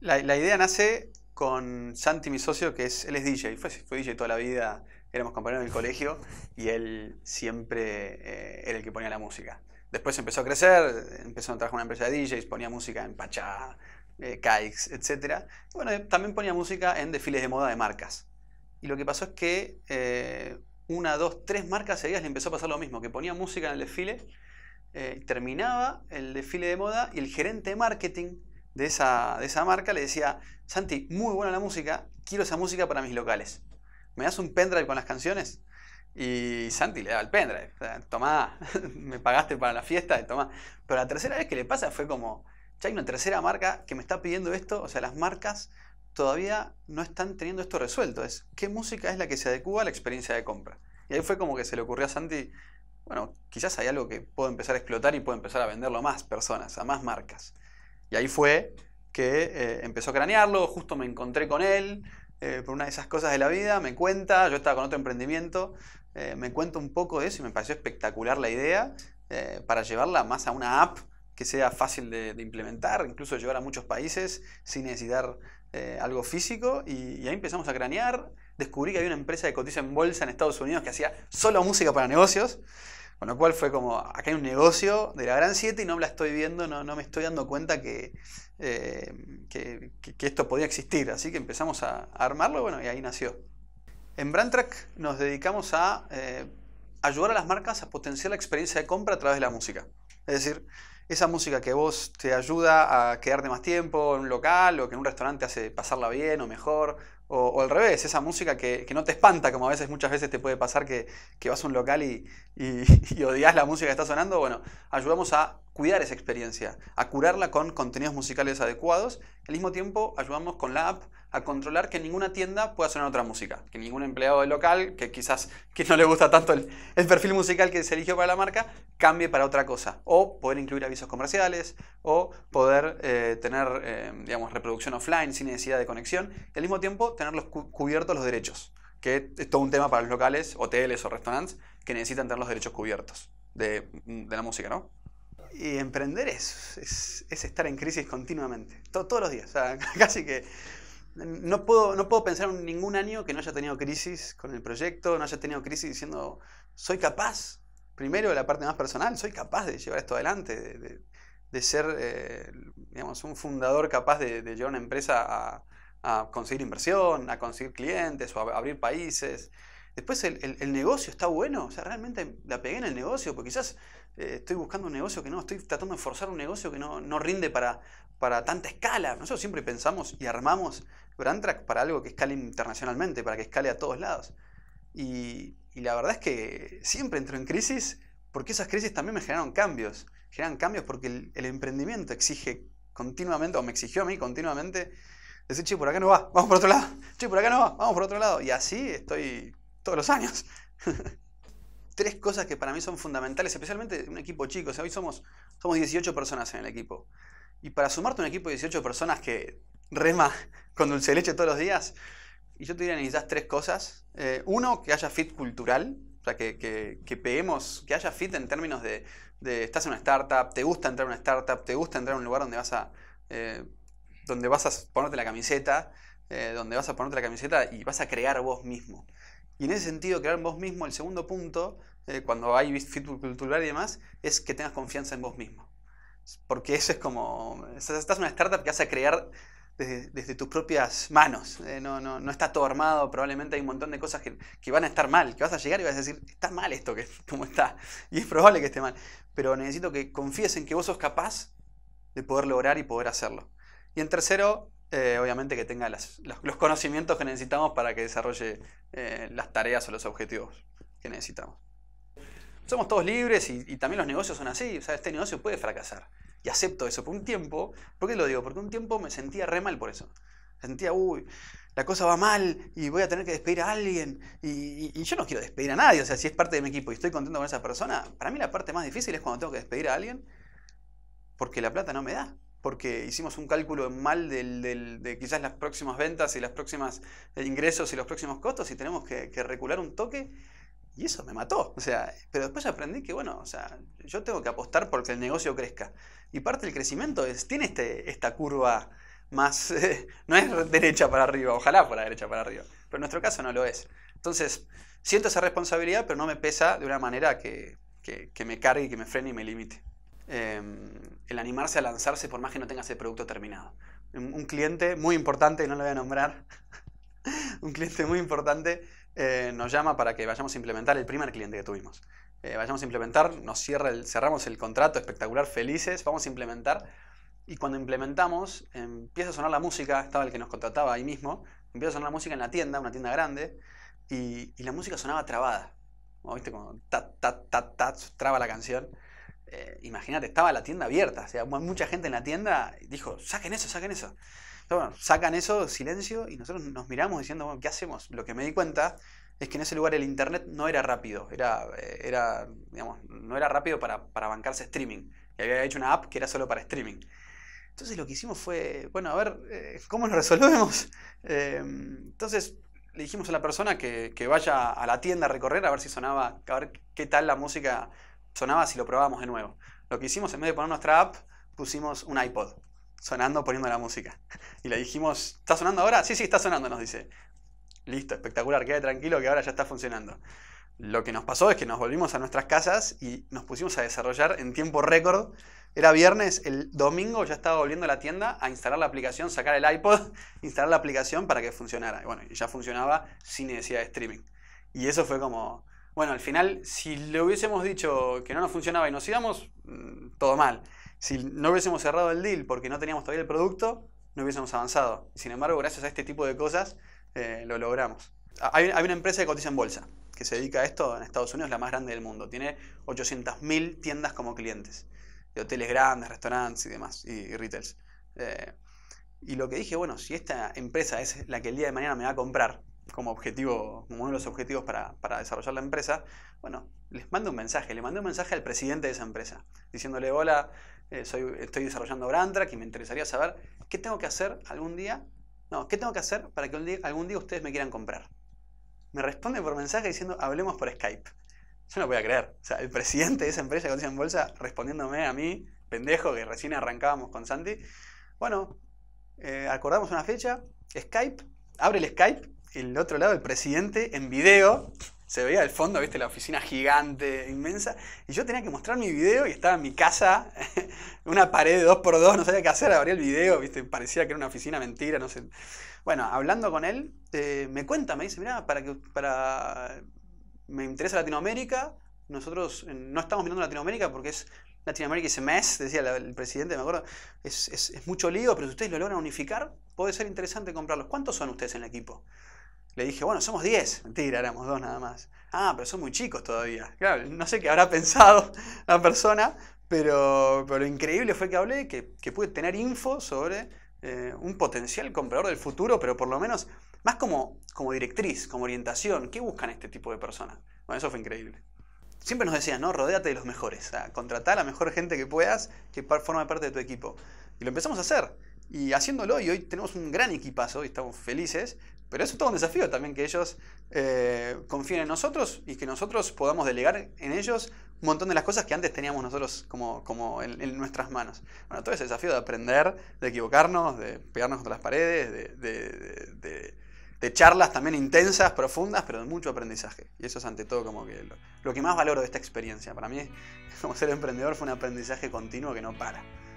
La idea nace con Santi, mi socio, que él es DJ. Fue DJ toda la vida, éramos compañeros del colegio y él siempre era el que ponía la música. Después empezó a crecer, empezó a trabajar en una empresa de DJs, ponía música en Pachá, Kikes, etc. Bueno, también ponía música en desfiles de moda de marcas. Y lo que pasó es que una, dos, tres marcas seguidas le empezó a pasar lo mismo, que ponía música en el desfile, terminaba el desfile de moda y el gerente de marketing de esa marca le decía: Santi, muy buena la música, quiero esa música para mis locales. ¿Me das un pendrive con las canciones? Y Santi le daba el pendrive. O sea, tomá, me pagaste para la fiesta, tomá. Pero la tercera vez que le pasa fue como: ya hay una tercera marca que me está pidiendo esto. O sea, las marcas todavía no están teniendo esto resuelto. Es qué música es la que se adecua a la experiencia de compra. Y ahí fue como que se le ocurrió a Santi: bueno, quizás hay algo que puedo empezar a explotar y puedo empezar a venderlo a más personas, a más marcas. Y ahí fue que empezó a cranearlo. Justo me encontré con él por una de esas cosas de la vida. Me cuenta, yo estaba con otro emprendimiento. Me cuenta un poco de eso y me pareció espectacular la idea para llevarla más a una app que sea fácil de implementar, incluso llevar a muchos países sin necesitar algo físico. Y ahí empezamos a cranear. Descubrí que había una empresa que cotiza en bolsa en Estados Unidos que hacía solo música para negocios, con lo cual fue como: acá hay un negocio de la gran 7 y no me la estoy viendo, no me estoy dando cuenta que esto podía existir. Así que empezamos a armarlo, bueno, y ahí nació. En Brandtrack nos dedicamos a ayudar a las marcas a potenciar la experiencia de compra a través de la música. Es decir, esa música que vos te ayuda a quedarte más tiempo en un local, o que en un restaurante hace pasarla bien o mejor, o al revés, esa música que no te espanta, como a veces, muchas veces te puede pasar que vas a un local y odias la música que está sonando. Bueno, ayudamos a cuidar esa experiencia, a curarla con contenidos musicales adecuados. Al mismo tiempo ayudamos con la app a controlar que en ninguna tienda pueda sonar otra música, que ningún empleado del local, que quizás que no le gusta tanto el perfil musical que se eligió para la marca, cambie para otra cosa, o poder incluir avisos comerciales, o poder tener digamos, reproducción offline sin necesidad de conexión, y al mismo tiempo tenerlos cubiertos los derechos, que es todo un tema para los locales, hoteles o restaurantes que necesitan tener los derechos cubiertos de la música, ¿no? Y emprender es estar en crisis continuamente, todos los días. O sea, casi que no puedo pensar en ningún año que no haya tenido crisis con el proyecto, no haya tenido crisis diciendo: soy capaz, primero la parte más personal, soy capaz de llevar esto adelante, de ser digamos, un fundador capaz de llevar una empresa a conseguir inversión, a conseguir clientes o a abrir países. Después el negocio está bueno, o sea, realmente la pegué en el negocio, porque quizás estoy buscando un negocio que no, estoy tratando de forzar un negocio que no rinde para tanta escala. Nosotros siempre pensamos y armamos Brandtrack para algo que escale internacionalmente, para que escale a todos lados. Y la verdad es que siempre entro en crisis, porque esas crisis también me generaron cambios. Generan cambios porque el emprendimiento exige continuamente, o me exigió a mí continuamente, decir: che, por acá no va, vamos por otro lado, che, por acá no va, vamos por otro lado. Y así estoy todos los años. Tres cosas que para mí son fundamentales, especialmente un equipo chico. O sea, hoy somos 18 personas en el equipo. Y para sumarte a un equipo de 18 personas que rema con dulce de leche todos los días, y yo te diría: necesitas tres cosas. Uno, que haya fit cultural. O sea, que peguemos, que haya fit en términos de estás en una startup, te gusta entrar en una startup, te gusta entrar en un lugar donde vas a ponerte la camiseta, y vas a crear vos mismo. Y en ese sentido, crear en vos mismo, el segundo punto, cuando hay fit cultural y demás, es que tengas confianza en vos mismo. Porque eso es como: estás en una startup que vas a crear desde tus propias manos. No está todo armado, probablemente hay un montón de cosas que van a estar mal, que vas a llegar y vas a decir: está mal esto, como está. Y es probable que esté mal. Pero necesito que confíes en que vos sos capaz de poder lograr y poder hacerlo. Y en tercero, obviamente que tenga los conocimientos que necesitamos para que desarrolle las tareas o los objetivos que necesitamos. Somos todos libres y también los negocios son así. O sea, este negocio puede fracasar. Y acepto eso por un tiempo. ¿Por qué lo digo? Porque un tiempo me sentía re mal por eso. Sentía: uy, la cosa va mal y voy a tener que despedir a alguien. Y yo no quiero despedir a nadie. O sea, si es parte de mi equipo y estoy contento con esa persona, para mí la parte más difícil es cuando tengo que despedir a alguien porque la plata no me da. Porque hicimos un cálculo mal de quizás las próximas ventas y las próximas ingresos y los próximos costos, y tenemos que recular un toque, y eso me mató. O sea, pero después aprendí que, bueno, o sea, yo tengo que apostar porque el negocio crezca. Y parte del crecimiento tiene esta curva más... no es derecha para arriba, ojalá fuera derecha para arriba, pero en nuestro caso no lo es. Entonces, siento esa responsabilidad, pero no me pesa de una manera que me cargue, que me frene y me limite. El animarse a lanzarse por más que no tengas el producto terminado. Un cliente muy importante, no lo voy a nombrar, un cliente muy importante nos llama para que vayamos a implementar el primer cliente que tuvimos. Vayamos a implementar, nos cierra cerramos el contrato, espectacular, felices, vamos a implementar. Y cuando implementamos, empieza a sonar la música, estaba el que nos contrataba ahí mismo, empieza a sonar la música en la tienda, una tienda grande, y la música sonaba trabada. ¿No? ¿Viste? Como tat, tat, tat, tat, traba la canción. Imagínate, estaba la tienda abierta, o sea, mucha gente en la tienda dijo, saquen eso, saquen eso. Entonces, bueno, sacan eso, silencio, y nosotros nos miramos diciendo, bueno, ¿qué hacemos? Lo que me di cuenta es que en ese lugar el internet no era rápido, digamos, no era rápido para bancarse streaming. Y había hecho una app que era solo para streaming. Entonces lo que hicimos fue, bueno, a ver, ¿cómo lo resolvemos? Entonces le dijimos a la persona que vaya a la tienda a recorrer, a ver si sonaba, a ver qué tal la música sonaba si lo probábamos de nuevo. Lo que hicimos, en vez de poner nuestra app, pusimos un iPod sonando, poniendo la música. Y le dijimos, ¿está sonando ahora? Sí, sí, está sonando, nos dice. Listo, espectacular, quede tranquilo que ahora ya está funcionando. Lo que nos pasó es que nos volvimos a nuestras casas y nos pusimos a desarrollar en tiempo récord. Era viernes, el domingo ya estaba volviendo a la tienda a instalar la aplicación, sacar el iPod, instalar la aplicación para que funcionara. Y bueno, ya funcionaba sin necesidad de streaming. Y eso fue como... Bueno, al final, si le hubiésemos dicho que no nos funcionaba y nos íbamos, todo mal. Si no hubiésemos cerrado el deal porque no teníamos todavía el producto, no hubiésemos avanzado. Sin embargo, gracias a este tipo de cosas... lo logramos. Hay una empresa que cotiza en bolsa, que se dedica a esto en Estados Unidos, la más grande del mundo. Tiene 800.000 tiendas como clientes, de hoteles grandes, restaurantes y demás, y retails. Y lo que dije, bueno, si esta empresa es la que el día de mañana me va a comprar como objetivo, como uno de los objetivos para desarrollar la empresa, bueno, les mando un mensaje. Le mandé un mensaje al presidente de esa empresa, diciéndole, hola, estoy desarrollando Brandtrack y me interesaría saber qué tengo que hacer algún día. No, ¿qué tengo que hacer para que algún día ustedes me quieran comprar? Me responde por mensaje diciendo, hablemos por Skype. Yo no voy a creer. O sea, el presidente de esa empresa que cotiza en bolsa respondiéndome a mí, pendejo, que recién arrancábamos con Santi. Bueno, acordamos una fecha, Skype, abre el Skype, el otro lado, el presidente en video, se veía al fondo, viste, la oficina gigante, inmensa, y yo tenía que mostrar mi video y estaba en mi casa, una pared de 2x2, no sabía qué hacer, abría el video, viste, parecía que era una oficina, mentira, no sé. Bueno, hablando con él, me cuenta, me dice, mirá, me interesa Latinoamérica, nosotros no estamos mirando Latinoamérica porque es Latinoamérica y SMS, decía el presidente, me acuerdo, es mucho lío, pero si ustedes lo logran unificar, puede ser interesante comprarlos. ¿Cuántos son ustedes en el equipo? Le dije, bueno, somos 10. Mentira, éramos 2 nada más. Ah, pero son muy chicos todavía. Claro, no sé qué habrá pensado la persona, pero lo increíble fue que hablé, que pude tener info sobre un potencial comprador del futuro, pero por lo menos, más como directriz, como orientación. ¿Qué buscan este tipo de personas? Bueno, eso fue increíble. Siempre nos decían, ¿no? Rodéate de los mejores. O sea, contratá a la mejor gente que puedas que forme parte de tu equipo. Y lo empezamos a hacer. Y haciéndolo, y hoy tenemos un gran equipazo y estamos felices, pero es todo un desafío también que ellos confíen en nosotros y que nosotros podamos delegar en ellos un montón de las cosas que antes teníamos nosotros como en nuestras manos. Bueno, todo ese desafío de aprender, de equivocarnos, de pegarnos contra las paredes, de charlas también intensas, profundas, pero de mucho aprendizaje. Y eso es ante todo como que lo que más valoro de esta experiencia. Para mí, como ser emprendedor, fue un aprendizaje continuo que no para.